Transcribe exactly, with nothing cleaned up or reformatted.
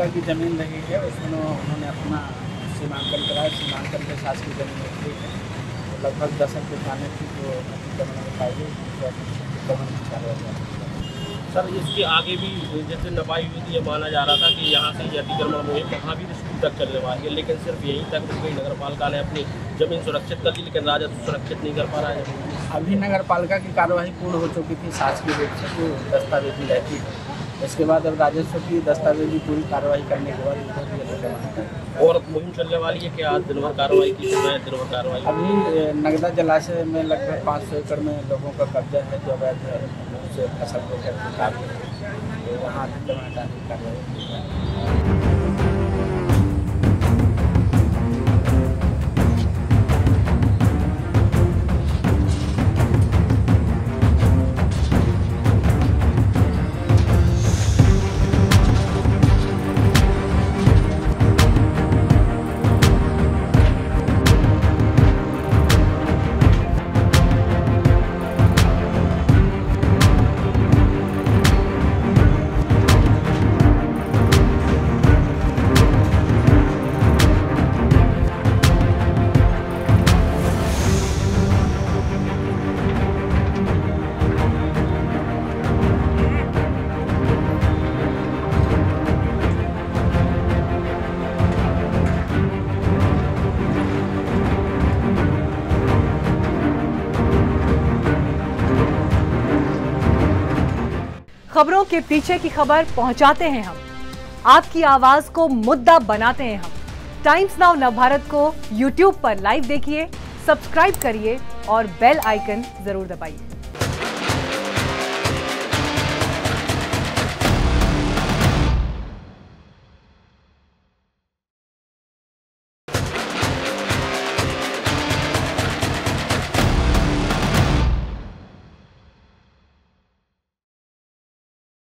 एकड़ की ज़मीन रही है, उसमें उन्होंने अपना सीमांकन कराया। सीमांकन के साथ की ज़मीन रखी है तो लगभग दस एकड़ थाने की जो अतिक्रमण पाई अतिक्रमण की। सर इसके आगे भी जैसे नपाई हुई थी, ये माना जा रहा था कि यहाँ से ये अतिक्रमण हुए वहाँ भी स्कूल तक चलने वाली है, लेकिन सिर्फ यहीं तक मुंबई नगर पालिका ने अपनी ज़मीन सुरक्षित कर दी, लेकिन राजद सुरक्षित नहीं कर पा रहा है। अभी नगर पालिका की कार्यवाही पूर्ण हो चुकी थी, शासकीय रूप से जो दस्तावेजी रहती है, इसके बाद अब राजस्व की दस्तावेजी पूरी कार्रवाई करने के बाद और मुहिम चलने वाली है कि आज दिन भर कार्रवाई की है। दिन भर कार्रवाई अभी नगदा जलाशय में लगभग पाँच सौ एकड़ में लोगों का कब्जा है जो अवैध से फसल को खराब है, वहाँ हटाने की कार्रवाई। खबरों के पीछे की खबर पहुंचाते हैं हम, आपकी आवाज को मुद्दा बनाते हैं हम। टाइम्स नाउ नवभारत को यूट्यूब पर लाइव देखिए, सब्सक्राइब करिए और बेल आइकन जरूर दबाइए।